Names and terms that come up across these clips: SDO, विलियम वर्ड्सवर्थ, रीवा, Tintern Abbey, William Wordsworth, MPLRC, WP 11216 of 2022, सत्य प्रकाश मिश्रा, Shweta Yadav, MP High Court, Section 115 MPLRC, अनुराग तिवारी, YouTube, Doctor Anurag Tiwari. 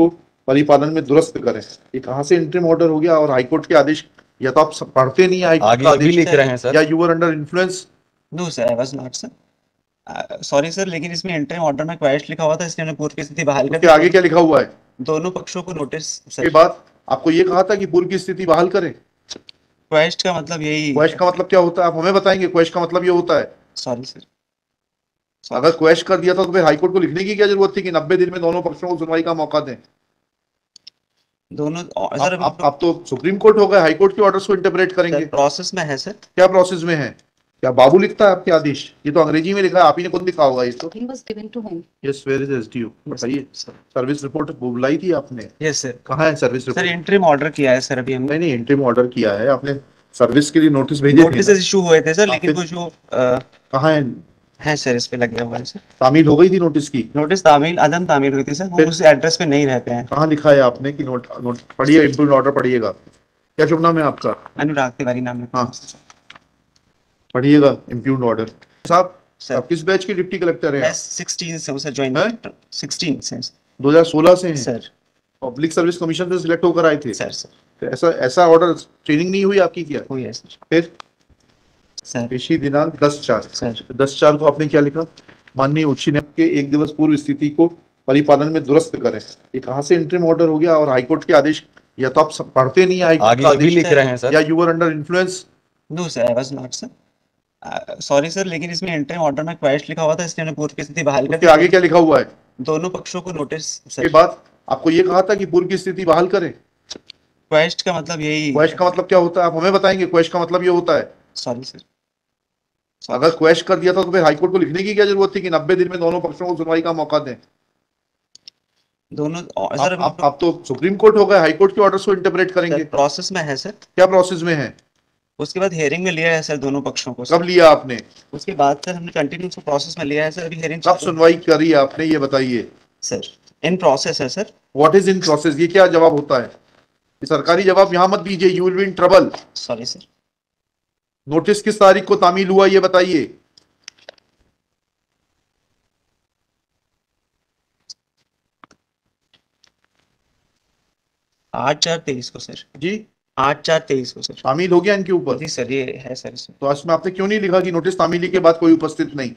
उसको परिपालन में दुरुस्त करें। ये कहाँ से इंट्रीम ऑर्डर हो गया? और हाईकोर्ट के आदेश या तो आप पढ़ते नहीं हैं या you are under influence. No sir, I was not sir, sorry sir, लेकिन इसमें इंट्रीम ऑर्डर में क्वेश्चन लिखा हुआ था, इसलिए हमने पूर्व की स्थिति बहाल करके आगे क्या लिखा हुआ है दोनों पक्षों को नोटिस। उसके बाद आपको ये कहा था कि पूर्व की स्थिति बहाल करें। क्वेश्चन का मतलब यही, क्वेश्चन का मतलब क्या होता है आप हमें बताएंगे? क्वेश्चन का मतलब ये होता है, सॉरी सर, अगर क्वेश्चन कर दिया था तो फिर हाईकोर्ट को लिखने की क्या जरूरत थी कि 90 दिन में दोनों पक्षों को सुनवाई का मौका दें? दोनों सर, आप तो सुप्रीम कोर्ट हो गए, हाईकोर्ट के ऑर्डर्स को इंटरप्रेट करेंगे। प्रोसेस में है सर। क्या प्रोसेस में है? क्या बाबू लिखता है आपके आदेश? ये तो अंग्रेजी में लिखा है, आप ही ने खुद लिखा होगा। ये तो he was given to him. Yes, where is SDO? बताइए सर, सर्विस रिपोर्ट बुलाई थी आपने? Yes sir. कहां है service report? Sir interim order किया है सर अभी हमने। नहीं, इंटरिम ऑर्डर किया है आपने, सर्विस के लिए नोटिस भेजे थे। नोटिसेस इशू हुए थे सर, लेकिन वो जो कहां है? है सर, इस पे लग गया हुआ है सर। तामील हो गई थी नोटिस की? नोटिस तामील अदम तामील हुई थी सर, वो उस एड्रेस पे नहीं रहते हैं। कहाँ लिखा है आपने कि नोट नोट पढ़िए, इंप्रूव ऑर्डर पढ़िएगा। क्या शुभ नाम है आपका? अनुराग तिवारी नाम है। हाँ, पढ़िएगा इंप्रूव ऑर्डर। साहब आप किस बैच के डिप्टी कलेक्टर हैं? 16 से सर, ज्वाइन 16 से 2016 से हैं सर। पब्लिक सर्विस कमीशन से सिलेक्ट होकर आए थे सर। ऐसा ऑर्डर ट्रेनिंग नहीं हुई आपकी? क्या हुई है सर? फिर पेशी दिनांक 10/4 को आपने क्या लिखा? माननीय उच्च न्यायालय के एक दिवस पूर्व स्थिति को परिपालन में दुरुस्त करें। ये कहाँ से इंट्रीम ऑर्डर हो गया? और हाईकोर्ट के आदेश या तो आप पढ़ते नहीं हैं, या you are under influence. No sir, I was not sir, sorry sir, लेकिन इसमें इंट्रीम ऑर्डर में क्वेश्चन लिखा हुआ था, इसलिए हमने पूर्व की स्थिति बहाल करके आगे क्या लिखा हुआ है दोनों पक्षों को नोटिस। के बाद आपको ये कहा था कि पूर्व की स्थिति बहाल करें। क्वेश्चन का मतलब यही, क्वेश्चन का मतलब क्या होता है आप हमें बताएंगे? क्वेश्चन का मतलब ये होता है, सॉरी सर, अगर क्वेश्चन कर दिया था तो फिर हाईकोर्ट को लिखने की क्या जरूरत थी कि 90 दिन में दोनों पक्षों को सुनवाई का मौका दें? दोनों सर, आप तो सुप्रीम कोर्ट हो गए, हाईकोर्ट के ऑर्डर्स को इंटरप्रेट करेंगे। प्रोसेस में है सर। क्या प्रोसेस में है? उसके बाद हेयरिंग में लिया है सर दोनों पक्षों को। कब लिया आपने? उसके बाद सर हमने कंटिन्यूस प्रोसेस में लिया है सर, अभी हेयरिंग। कब सुनवाई करी आपने ये बताइए सर? इन प्रोसेस है sir. What is in process? ये क्या जवाब होता है? सरकारी जवाब यहाँ मत दीजिए, you will be in trouble. Sorry sir, notice किस तारीख को तामील हुआ ये बताइए। सर 8/4/23 को सर तामील हो गया इनके ऊपर। जी सर, ये है सर। तो इसमें आपने क्यों नहीं लिखा कि नोटिस तामीली के बाद कोई उपस्थित नहीं?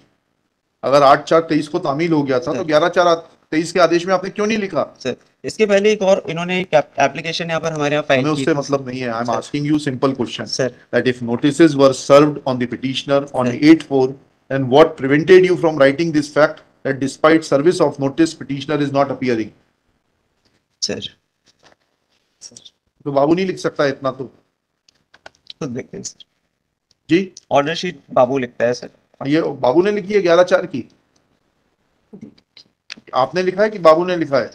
अगर 8/4/23 को तामील हो गया था तो 11/4/23 के आदेश में आपने क्यों नहीं लिखा सर? इसके पहले एक और इन्होंने एप्लीकेशन यहाँ पर हमारे यहाँ फाइल की, उससे मतलब नहीं है। I am asking you simple question sir, that if notices were served on the petitioner on 8/4 and what prevented you from writing this fact that despite service of notice petitioner is not appearing. Sir तो बाबू नहीं लिख सकता इतना, तो खुद देखते हैं सर। जी, ऑर्डर शीट बाबू लिखता है सर। ये बाबू ने लिखी है 11/4 की, आपने लिखा है कि बाबू ने लिखा है?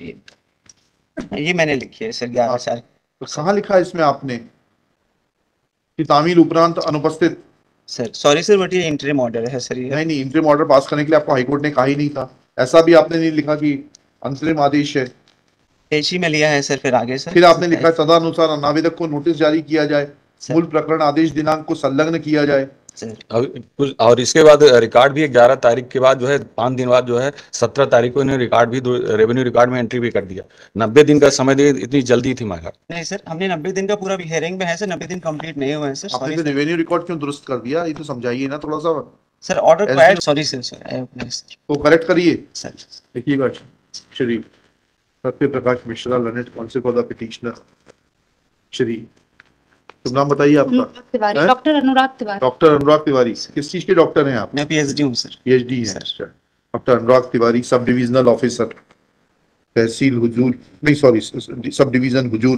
ये मैंने लिखी है सर 11/4। तो कहाँ लिखा है इसमें आपने कि तामील उपरांत अनुपस्थित? सर सॉरी सर, बट ये इंटरिम ऑर्डर है सर। नहीं, इंटरिम ऑर्डर पास करने के लिए आपको हाईकोर्ट ने कहा ही नहीं था। ऐसा भी आपने नहीं लिखा कि अंतरिम आदेश है। पेशी में लिया है सर। फिर आगे सर, फिर आपने लिखा सदा अनुसार अनावेदक को नोटिस जारी किया जाए, मूल प्रकरण आदेश दिनांक को संलग्न किया जाए। और इसके बाद रिकॉर्ड भी 11 तारीख के बाद जो है 5 दिन बाद जो है 17 तारीख को इन्होंने रिकॉर्ड भी रेवेन्यू रिकॉर्ड में एंट्री भी कर दिया। 90 दिन का समय दे, इतनी जल्दी थी मांगा? नहीं सर, हमने 90 दिन का पूरा हियरिंग में है सर, 90 दिन कंप्लीट नहीं हुए हैं सर। आपने रेवेन्यू रिकॉर्ड क्यों दुरुस्त कर दिया ये तो समझाइए ना थोड़ा सा sir. Order correct, sorry sir, वो करेक्ट करिए सर। देखिएगा Shri सत्य प्रकाश मिश्रा, learned counsel for the petitioner. Shri नाम बताइए आपका? डॉक्टर अनुराग तिवारी। डॉक्टर अनुराग तिवारी, किस चीज के डॉक्टर हैं आप? मैं पीएचडी हूं सर। पीएचडी हैं sir. Doctor अनुराग तिवारी, sub divisional officer, तहसील हुजूर, नहीं sorry, sub division Hazur,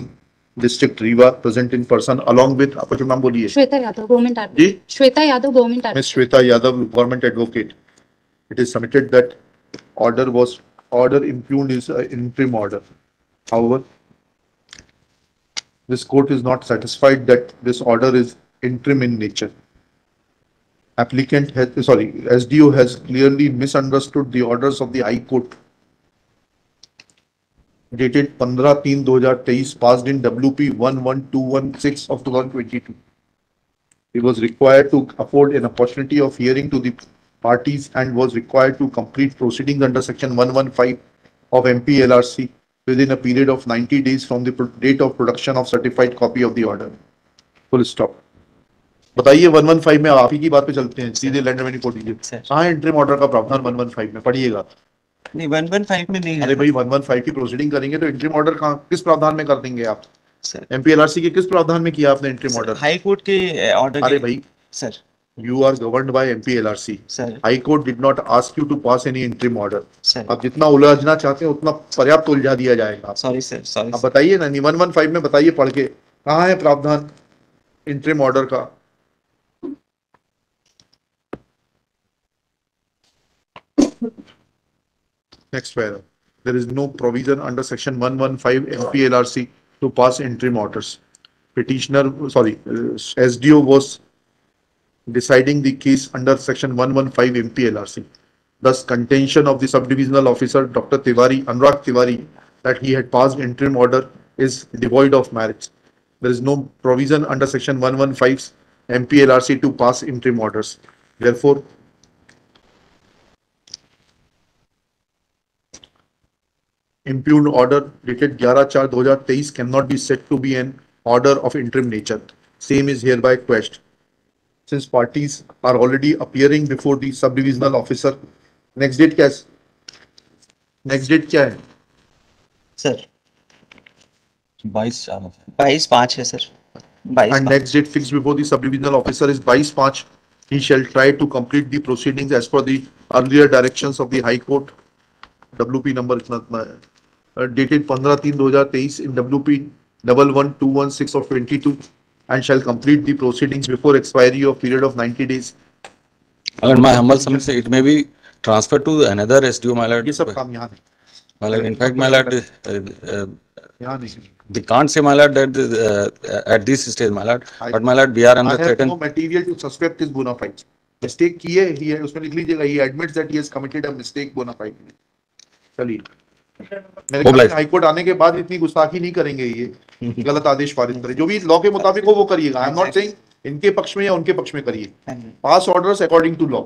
district रीवा, present in person along with, आपका नाम बोलिए? Shweta Yadav, government advocate. Shweta Yadav, government advocate. Shweta Yadav, government advocate. It is submitted that order was order impugned is interim order. However this court is not satisfied that this order is interim in nature. Applicant has, sorry, SDO has clearly misunderstood the orders of the High Court dated 15/3/2023 passed in WP 11216 of 2022. It was required to afford an opportunity of hearing to the parties and was required to complete proceedings under Section 115 of MPLRC within a period of 90 days from the date of production of certified copy of the order. Full stop. बताइए 115 में आप ही की बात पे चलते हैं, सीधे land revenue code दीजिए। कहाँ इंट्रीम ऑर्डर का प्रावधान 115 में पढ़िएगा? नहीं 115 में नहीं। अरे भाई 115 की प्रोसीडिंग करेंगे तो इंट्रीम ऑर्डर कहाँ किस प्रावधान में कर देंगे आप? एमपीएलआरसी के किस प्रावधान में किया आपने इंट्रीम ऑर्डर? हाई कोर्ट के ऑर्डर। अरे भाई sir, You are governed by MPLRC. Sir. High Court did not ask you to pass any interim order. Sir. आप जितना उलझना चाहते हैं उतना पर्याप्त उलझा दिया जाएगा। Sorry sir, sorry. आप बताइए ना 115 में बताइए पढ़ के कहाँ है प्रावधान interim order का? Next paragraph. There is no provision under Section 115 MPLRC to pass interim orders. Petitioner, sorry, SDO was deciding the case under Section 115 MPLRC. Thus, contention of the Subdivisional Officer Doctor Tiwari, Anurag Tiwari, that he had passed interim order is devoid of merit. There is no provision under Section 115 MPLRC to pass interim orders. Therefore, impugned order dated 11/4/2023 cannot be said to be an order of interim nature. Same is hereby quashed. Since parties are already appearing before the subdivisional officer. Next date क्या है? Next date क्या है? Sir, 22/5 है sir. 22. And next date fixed before the subdivisional officer is 22/5. He shall try to complete the proceedings as per the earlier directions of the High Court. WP number इतना है. Dated 15/3/2023 in WP 11216 of 2022. And shall complete the proceedings before expiry of period of 90 days. Agar my humble summary say it may be transferred to another SDO, my lord. ये सब काम यहाँ नहीं. My lord, in fact, my lord, यहाँ नहीं. We can't say, my lord, that at this stage, my lord. But my lord, we are under threat. I have no material to suspect his bona fide. Mistake की है, he है उसमें लिख लीजिएगा. He admits that he has committed a mistake bona fide. चलिए. मेरे high court आने के बाद इतनी गुस्ताखी नहीं करेंगे, ये गलत आदेश पारित करें, जो भी लॉ के मुताबिक हो वो करिएगा. आई एम नॉट सेइंग इनके पक्ष में या उनके पक्ष में करिए, pass orders according to law.